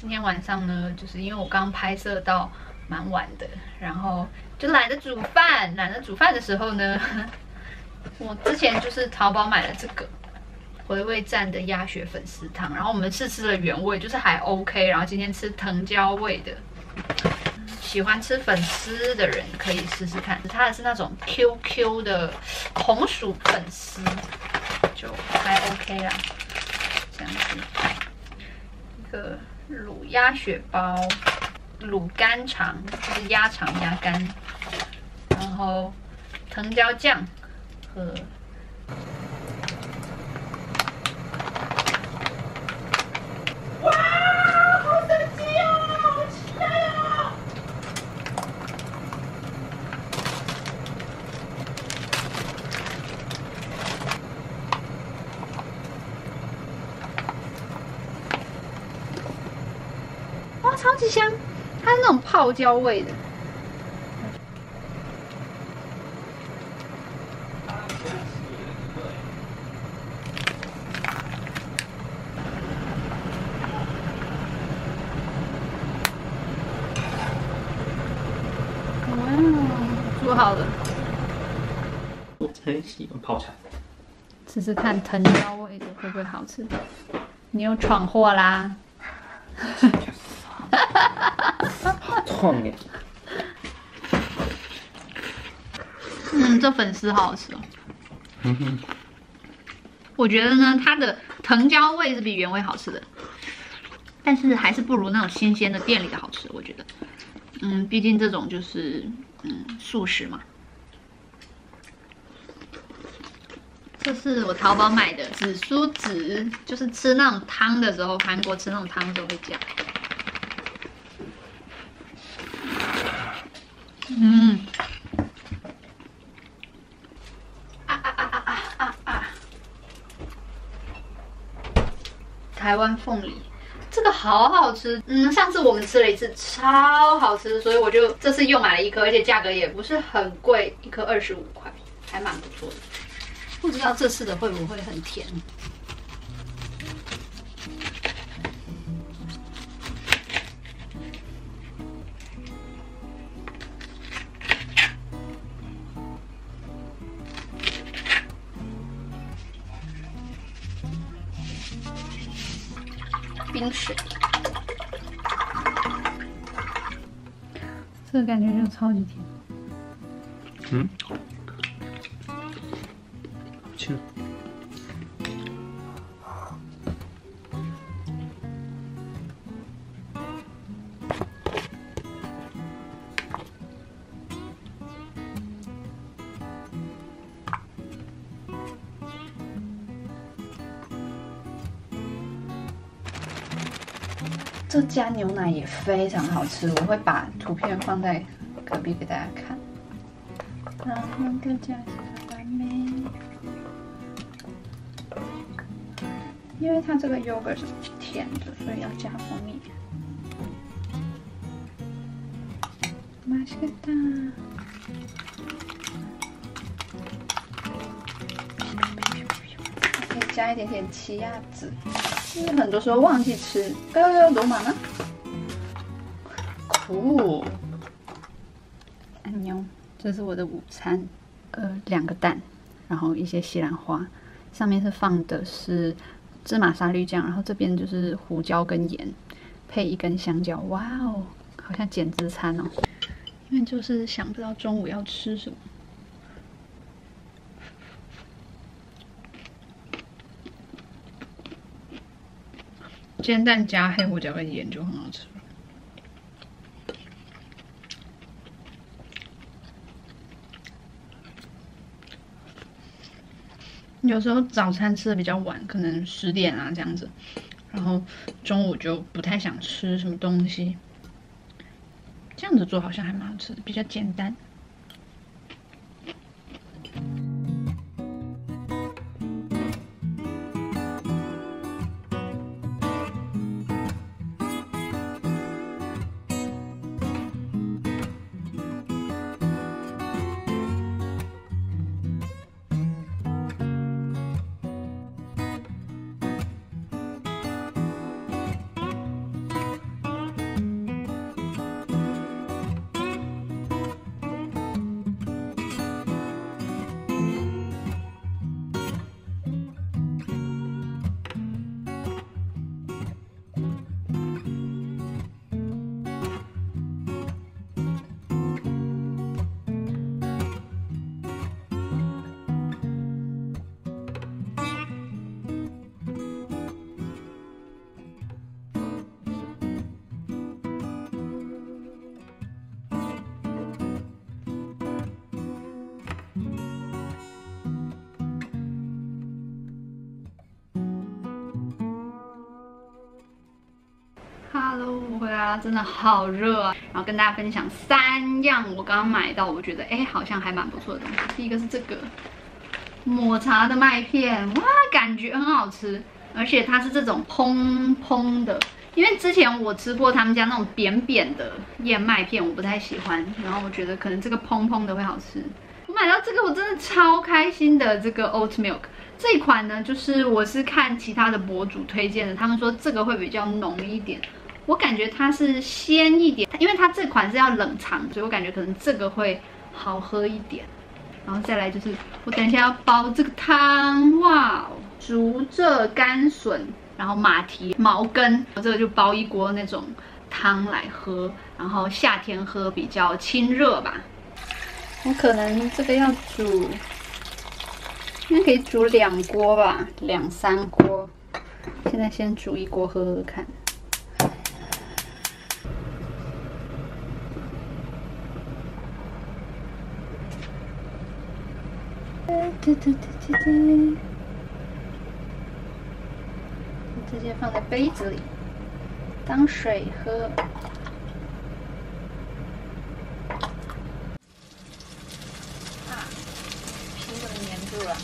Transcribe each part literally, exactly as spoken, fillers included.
今天晚上呢，就是因为我刚拍摄到蛮晚的，然后就懒得煮饭，懒得煮饭的时候呢，我之前就是淘宝买了这个回味站的鸭血粉丝汤，然后我们试吃了原味，就是还 OK， 然后今天吃藤椒味的。 喜欢吃粉丝的人可以试试看，它的是那种 Q Q 的红薯粉丝，就还 OK 啦。这样子，一个卤鸭血包，卤肝肠就是鸭肠、鸭肝，然后藤椒酱和。 超级香，它是那种泡椒味的。哇，煮好了。我很喜欢泡菜。试试看藤椒味的会不会好吃？你又闯祸啦！痛耶！嗯，这粉丝好好吃哦。嗯哼，我觉得呢，它的藤椒味是比原味好吃的，但是还是不如那种新鲜的店里的好吃。我觉得，嗯，毕竟这种就是嗯素食嘛。这是我淘宝买的紫苏籽，就是吃那种汤的时候，韩国吃那种汤的时候会加。 嗯，啊啊啊啊啊啊啊！台湾凤梨，这个好好吃。嗯，上次我们吃了一次，超好吃，所以我就这次又买了一颗，而且价格也不是很贵，一颗二十五块，还蛮不错的。不知道这次的会不会很甜？ 冰水，这个感觉就超级甜。嗯，好吃。这家牛奶也非常好吃，我会把图片放在隔壁给大家看。然后再加一蓝莓，因为它这个 yogurt 是甜的，所以要加蜂蜜。맛있겠다。 可以加一点点奇亚籽。 就是很多时候忘记吃，呃，罗马呢？酷，安妞，这是我的午餐，呃，两个蛋，然后一些西兰花，上面是放的是芝麻沙律酱，然后这边就是胡椒跟盐，配一根香蕉，哇哦，好像减脂餐哦，因为就是想不到中午要吃什么。 煎蛋加黑胡椒跟盐就很好吃了。有时候早餐吃的比较晚，可能十点啊这样子，然后中午就不太想吃什么东西。这样子做好像还蛮好吃的，比较简单。家真的好热啊！然后跟大家分享三样我刚刚买到，我觉得哎好像还蛮不错的东西。第一个是这个抹茶的麦片，哇，感觉很好吃，而且它是这种蓬蓬的。 因为之前我吃过他们家那种扁扁的燕麦片，我不太喜欢。然后我觉得可能这个蓬蓬的会好吃。我买到这个我真的超开心的，这个 Oat Milk 这一款呢，就是我是看其他的博主推荐的，他们说这个会比较浓一点。我感觉它是鲜一点，因为它这款是要冷藏，所以我感觉可能这个会好喝一点。然后再来就是我等一下要煲这个汤，哇，竹蔗甘笋。 然后马蹄、茅根，我这个就煲一锅那种汤来喝，然后夏天喝比较清热吧。我可能这个要煮，应该可以煮两锅吧，两三锅。现在先煮一锅喝喝看。嘟嘟嘟嘟嘟。 直接放在杯子里当水喝。啊，皮怎么粘住了？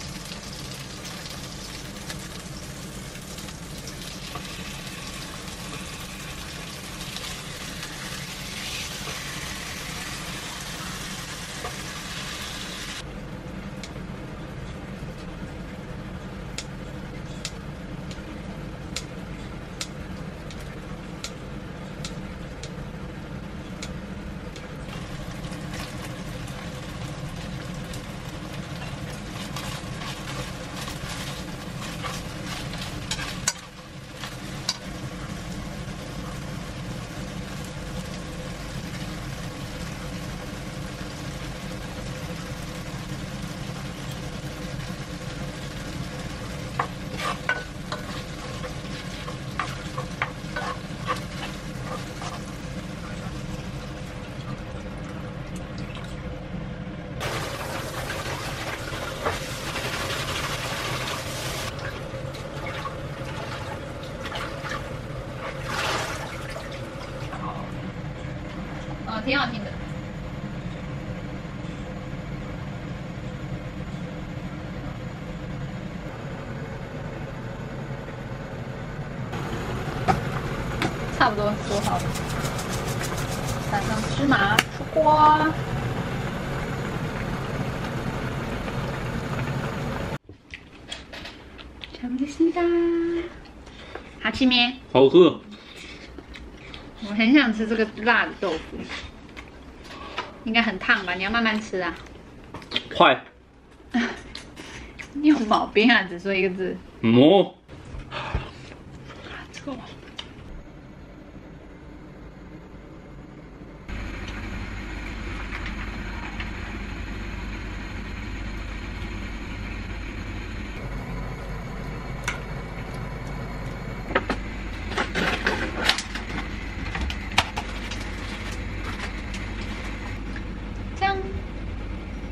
挺好听的。差不多煮好了，撒上芝麻出锅。잘먹겠습니다好吃咩？好喝。我很想吃这个辣的豆腐。 应该很烫吧？你要慢慢吃啊。快！你有毛病啊！只说一个字。嗯。这个。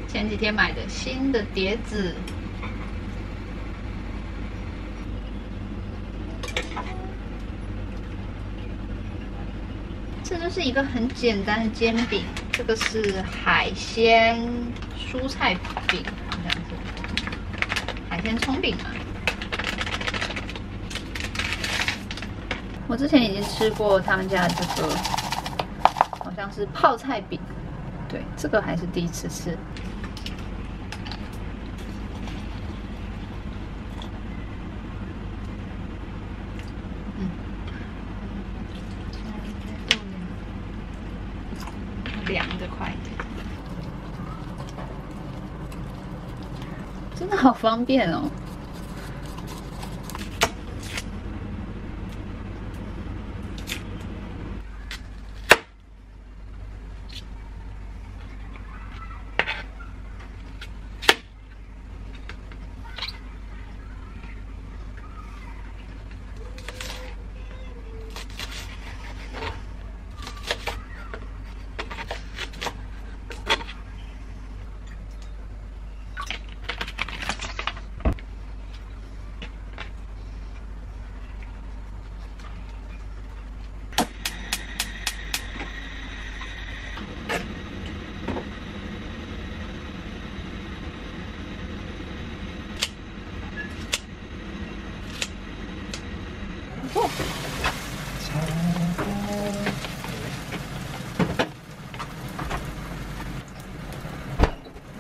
前几天买的新的碟子，这就是一个很简单的煎饼。这个是海鲜蔬菜饼，好像是海鲜葱饼嘛。我之前已经吃过他们家的这个，好像是泡菜饼，对，这个还是第一次吃。 凉的快一点，真的好方便哦！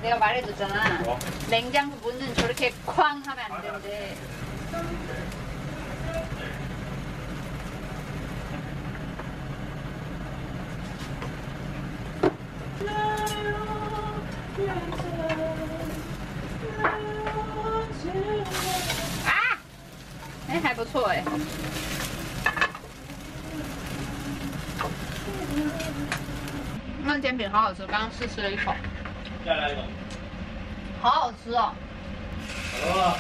내가 말해줬잖아. 뭐? 냉장고 문은 저렇게 쾅 하면 안 되는데. 아! 네, 还不错哎。 那煎饼好好吃，刚刚试吃了一口。 再来一个，好好吃哦！好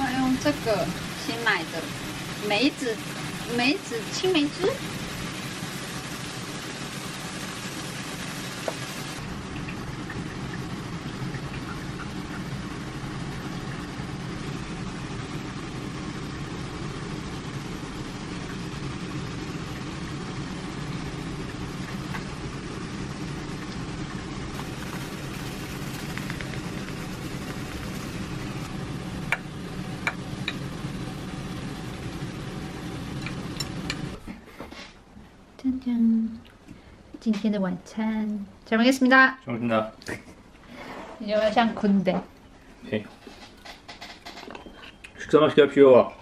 我用这个新买的梅子，梅子青梅汁。 짠짠. 찐찐의 완찬. 잘 먹겠습니다. 잘 먹겠습니다. 요양 군대. 네. 식사 맛있게 합시오.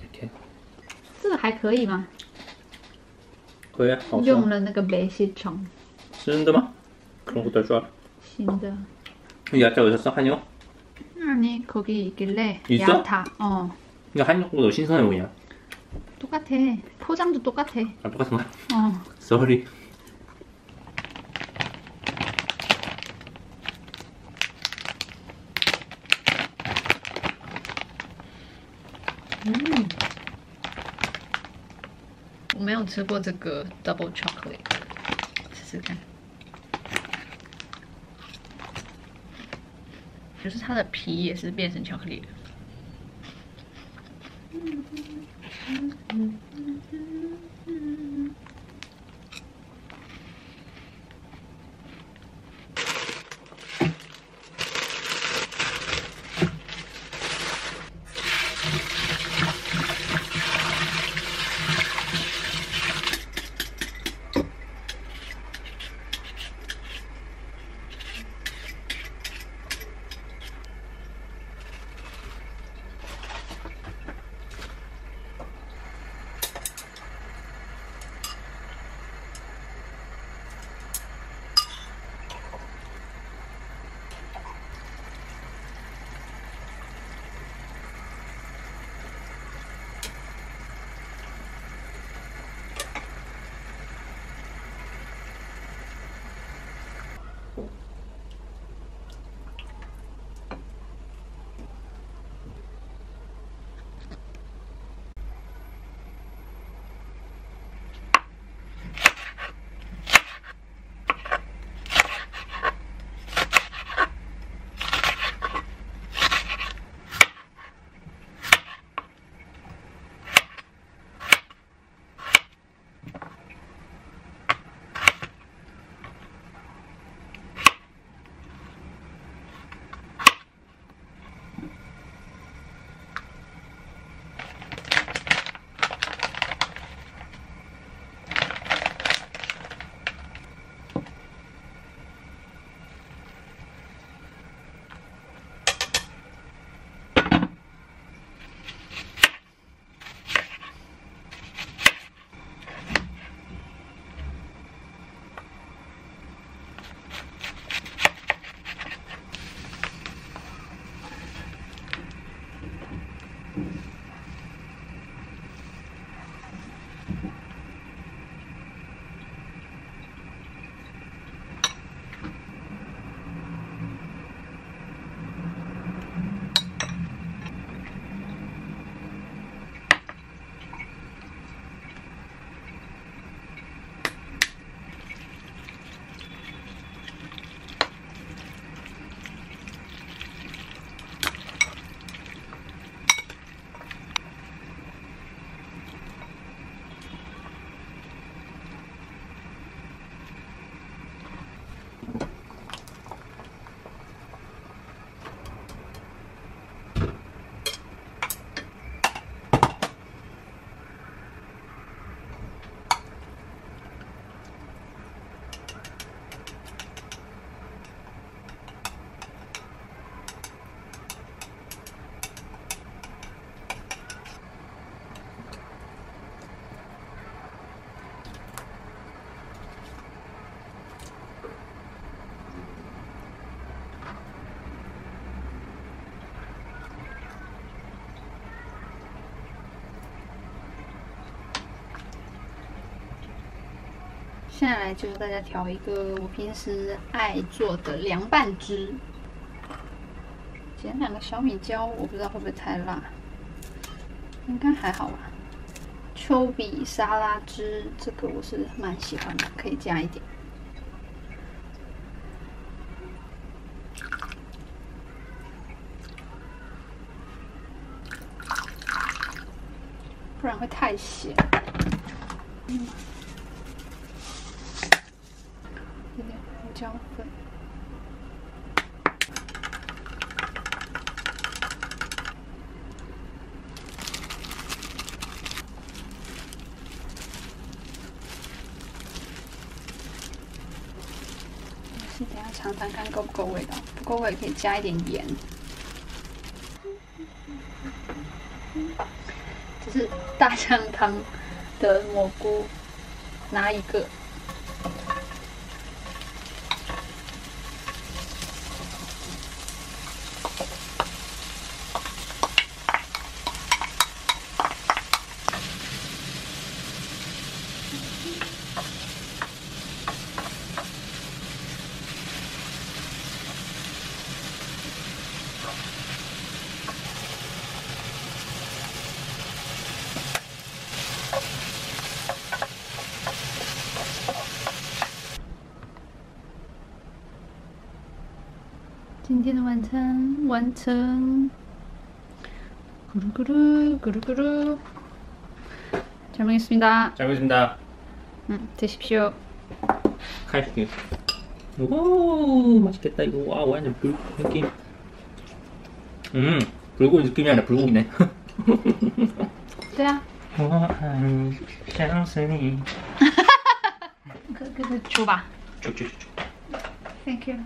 이렇게. 这还可以吗? 可以啊，好吃。 用了那个梅西虫. 쓰는데吗? 그런 것도 할 줄 알아. 신다. 이 야타 어디서 써? 한영? 아니 거기 있길래. 있어? 야타. 어. 그러니까 한영보다 신선해 보이냐? 똑같아. 포장도 똑같아. 아, 똑같은 거야? 어. Sorry. 음. 我没有吃过这个 double chocolate. 试试看. 就是它的皮也是变成巧克力。下来就是大家调一个我平时爱做的凉拌汁，剪两个小米椒，我不知道会不会太辣，应该还好吧。丘比沙拉汁，这个我是蛮喜欢的，可以加一点。 不然会太咸。嗯，一点胡椒粉。我是等下尝尝看够不够味道，不够味可以加一点盐。 是大酱汤的蘑菇，拿一个。今天的晚餐完成，咕噜咕噜咕噜咕噜，잘 먹겠습니다. 잘 먹겠습니다. 음, 드십시오. 갈게요. 오, 맛있겠다 이거. 와, 완전 불고기 느낌. 음, 불고기 느낌이 아니라 불고기네. 뭐야? 와우, 샹스니. 그, 그, 줘봐. 줘, 줘, 줘. Thank you.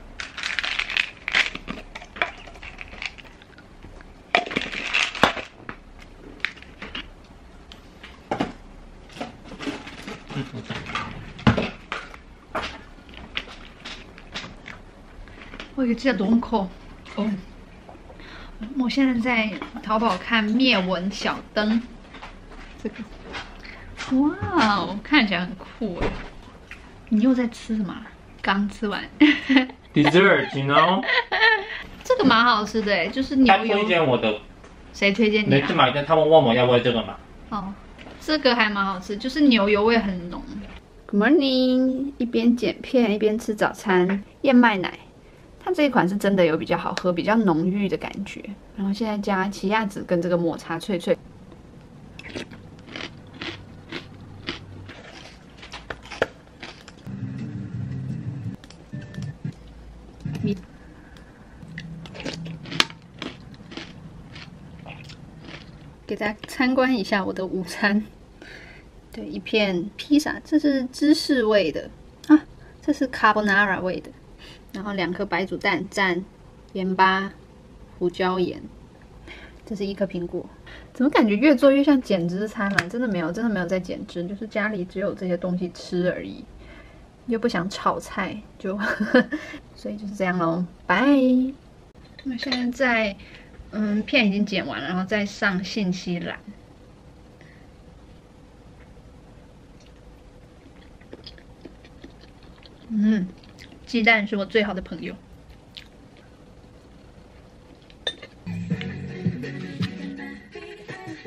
我有这洞口哦。我现在在淘宝看灭蚊小灯，这个，哇哦，看起来很酷哎！你又在吃什么？刚吃完。Dessert, you know？ 这个蛮好吃的哎，就是牛油。他推荐我的。谁推荐你、啊？每次买单，他们问我要不要这个嘛。哦，这个还蛮好吃，就是牛油味很浓。Good morning， 一边剪片一边吃早餐，燕麦奶。 它这一款是真的有比较好喝、比较浓郁的感觉，然后现在加奇亚籽跟这个抹茶脆脆，给大家参观一下我的午餐。对，一片披萨，这是芝士味的啊，这是 carbonara 味的。 然后两颗白煮蛋蘸盐巴、胡椒盐，这是一颗苹果。怎么感觉越做越像减脂餐了？真的没有，真的没有在减脂，就是家里只有这些东西吃而已，又不想炒菜，就所以就是这样喽，拜。那现在在，嗯，片已经剪完了，然后再上信息栏。 嗯。 鸡蛋是我最好的朋友。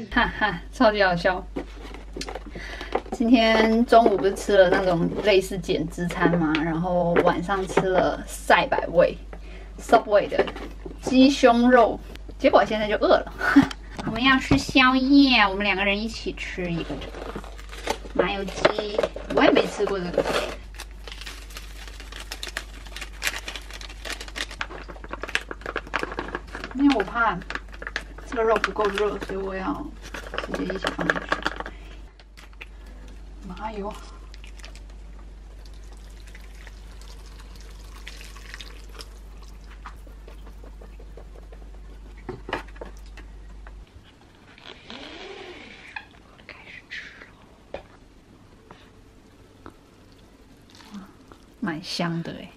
哈哈，超级好笑！今天中午不是吃了那种类似减脂餐嘛，然后晚上吃了赛百味 Subway 的鸡胸肉，结果现在就饿了。我们要吃宵夜，我们两个人一起吃一个麻油鸡，我也没吃过这个。 因为我怕这个肉不够热，所以我要直接一起放进去。麻油，开始吃了，蛮香的哎。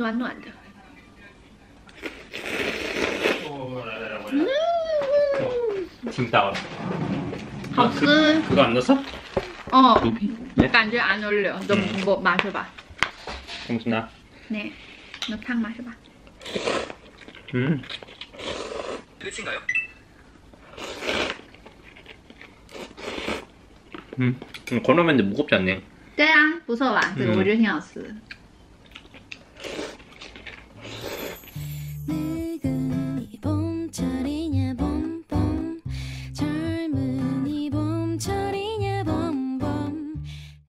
暖暖的。哦，来来来，我来。嗯，听到了。好吃。그거안 넣었어? 어.感觉안 어울려. 너 뭐 마셔봐. 정순아. 네. 너 탕 마셔봐. 음. 끝인가요? 음. 고노면 무겁지 않네. 对啊，不错吧？这个我觉得挺好吃的。嗯